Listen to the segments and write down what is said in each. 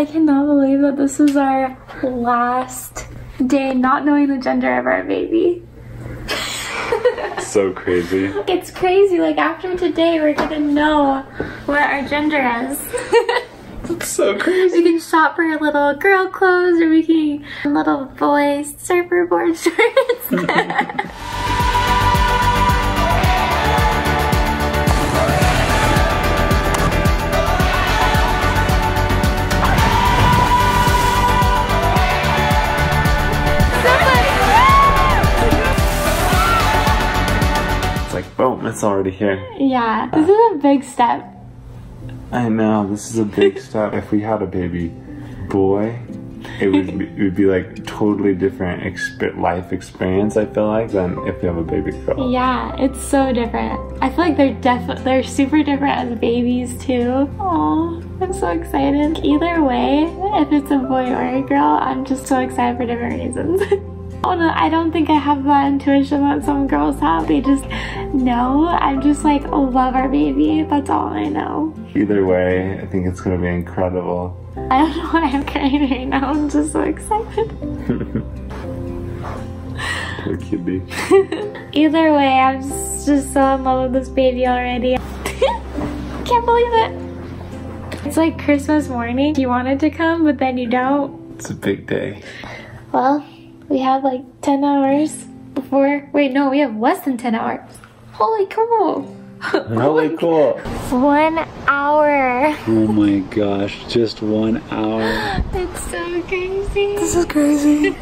I cannot believe that this is our last day not knowing the gender of our baby. So crazy. It's crazy. Like, after today, we're gonna know what our gender is. That's so crazy. We can shop for little girl clothes, or we can get little boy surfer board shirts. Boom, it's already here. Yeah, this is a big step. I know, this is a big step. If we had a baby boy, it would be like totally different life experience, I feel like, than if we have a baby girl. Yeah, it's so different. I feel like they're super different as babies too. Oh, I'm so excited. Either way, if it's a boy or a girl, I'm just so excited for different reasons. Oh no, I don't think I have that intuition that some girls have. They just know. I'm just like, oh, love our baby. That's all I know. Either way, I think it's gonna be incredible. I don't know why I'm crying right now. I'm just so excited. Poor kitty. Either way, I'm just so in love with this baby already. Can't believe it. It's like Christmas morning. You wanted to come, but then you don't. It's a big day. Well, we have like 10 hours before, wait, no, we have less than 10 hours. Holy cool. Holy cool. 1 hour. Oh my gosh, just 1 hour. That's so crazy. This is crazy.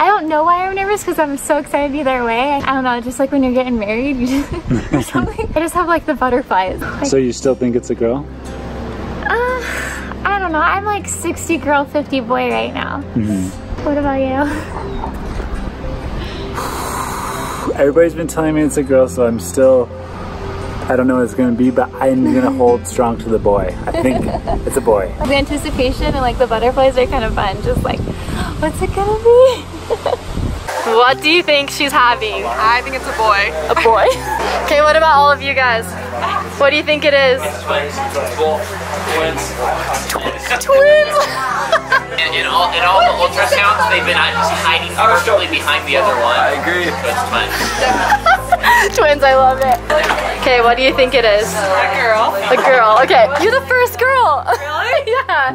I don't know why I'm nervous, because I'm so excited either way. I don't know, just like when you're getting married, you just, or something. I just have like the butterflies. Like, so you still think it's a girl? I don't know, I'm like 60 girl, 50 boy right now. Mm-hmm. What about you? Everybody's been telling me it's a girl, so I'm still, I don't know what it's gonna be, but I'm gonna hold strong to the boy. I think it's a boy. The anticipation and like the butterflies are kind of fun, just like, what's it gonna be? What do you think she's having? I think it's a boy. A boy? Okay, what about all of you guys? What do you think it is? Twins! In all the ultrasounds, they've been just hiding perfectly behind the other one. I agree. So it's fun. Twins, I love it. Okay, what do you think it is? A girl. A girl, okay. You're the first girl. Really? Yeah.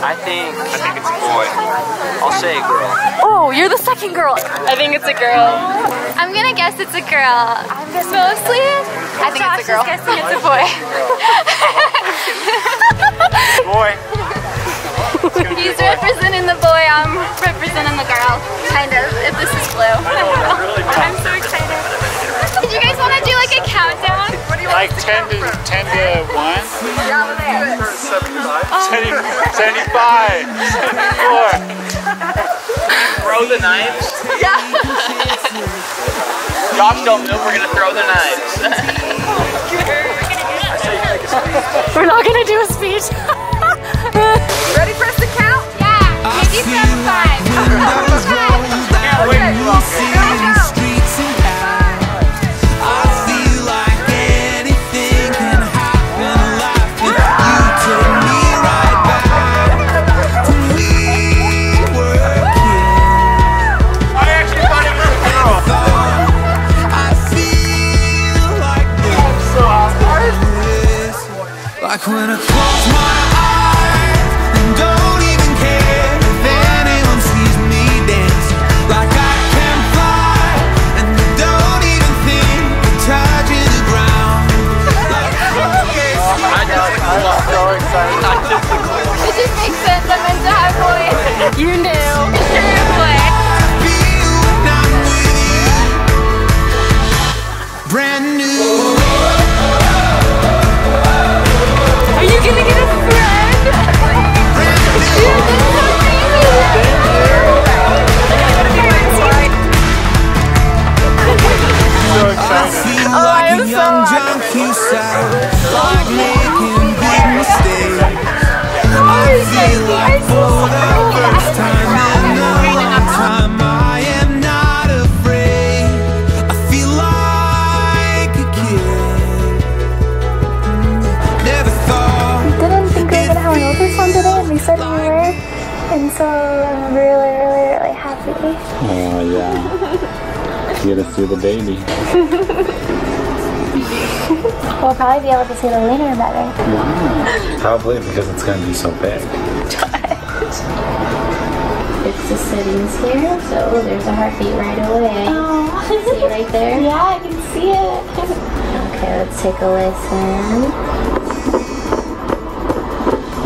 I think it's a boy. I'll say a girl. Oh, you're the second girl. I think it's a girl. I'm gonna guess it's a girl. Mostly, I think it's a girl. Josh is guessing it's a boy. Boy. He's representing the boy, I'm representing the girl. Kind of, if this is blue. I'm so excited. Did you guys want to do like a countdown? Like 10 to 1? Yeah, let's do it. 75, 74. Throw the knives? Yeah. Josh don't know we're gonna throw the knives. We're not gonna do a speech. Ready for us to count? Yeah. Maybe 75. Yeah, wait. Go, go. Like when I close my eyes and don't even care if anyone sees me dancing. Like I can fly and I don't even think I'm touching the ground. Like I'm so excited. It just makes sense. I'm meant to have boys. You knew. You're a boy. I feel when I'm with you. Brand new. You're gonna get a friend! Dude, this is so crazy! So excited. Oh, I am so happy. I am not afraid. I feel like a kid. basically. Oh yeah. You gotta see the baby. We'll probably be able to see the wiener better. Wow. Probably, because it's gonna be so big. It's the settings here, so there's a heartbeat right away. Oh. See it right there? Yeah, I can see it. Okay, let's take a listen.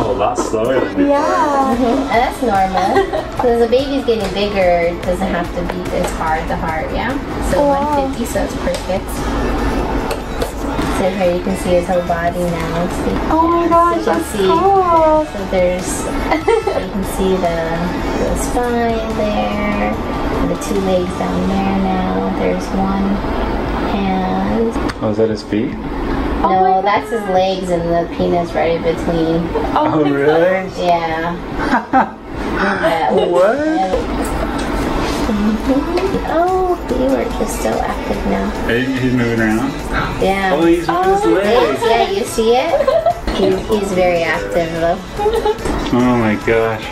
A lot slower than before. Yeah, that's normal. Because the baby's getting bigger, it doesn't have to beat as hard the heart, yeah? So wow. 150, so it's perfect. So here you can see his whole body now. See? Oh my gosh, so that's cool. So there's, you can see the spine there, and the two legs down there now. There's one hand. Oh, is that his feet? No, that's his legs and the penis right in between. Oh, really? Yeah. What? Oh, you are just so active now. Hey, he's moving around? Yeah. Oh, he's moving his legs. Yeah, you see it? He's very active, though. Oh my gosh.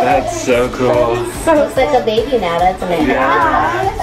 That's so cool. Looks like a baby now, doesn't it? Yeah.